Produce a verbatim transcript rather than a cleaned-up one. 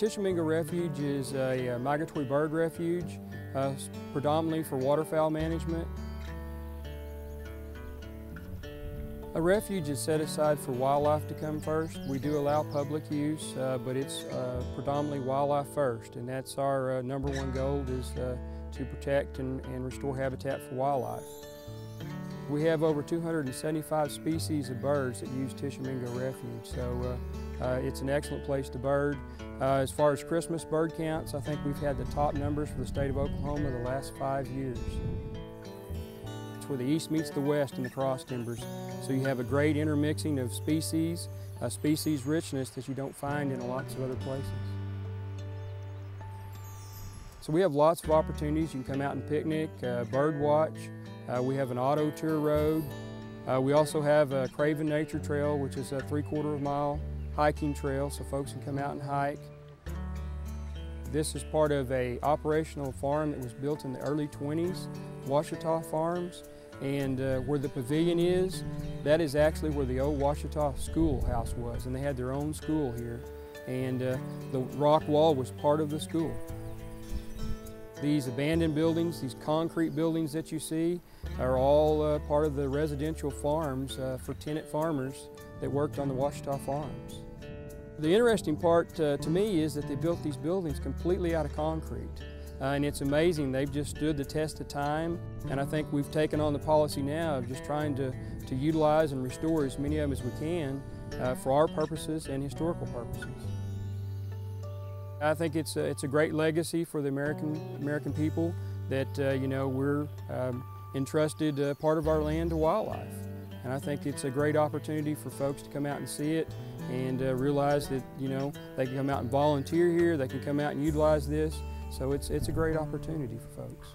Tishomingo Refuge is a migratory bird refuge, uh, predominantly for waterfowl management. A refuge is set aside for wildlife to come first. We do allow public use, uh, but it's uh, predominantly wildlife first, and that's our uh, number one goal is uh, to protect and, and restore habitat for wildlife. We have over two hundred seventy-five species of birds that use Tishomingo Refuge, so uh, uh, it's an excellent place to bird. Uh, as far as Christmas bird counts, I think we've had the top numbers for the state of Oklahoma the last five years. Where the east meets the west in the cross timbers. So you have a great intermixing of species, a species richness that you don't find in lots of other places. So we have lots of opportunities. You can come out and picnic, uh, bird watch. Uh, we have an auto tour road. Uh, we also have a Craven Nature Trail, which is a three quarter of a mile hiking trail, so folks can come out and hike. This is part of a operational farm that was built in the early twenties, Washita Farms, and uh, where the pavilion is, that is actually where the old Washita Schoolhouse was, and they had their own school here, and uh, the rock wall was part of the school. These abandoned buildings, these concrete buildings that you see, are all uh, part of the residential farms uh, for tenant farmers that worked on the Washita Farms. The interesting part uh, to me is that they built these buildings completely out of concrete. Uh, and it's amazing, they've just stood the test of time. And I think we've taken on the policy now of just trying to, to utilize and restore as many of them as we can uh, for our purposes and historical purposes. I think it's a, it's a great legacy for the American, American people that uh, you know, we're um, entrusted uh, part of our land to wildlife. And I think it's a great opportunity for folks to come out and see it and uh, realize that, you know, they can come out and volunteer here, they can come out and utilize this. So it's, it's a great opportunity for folks.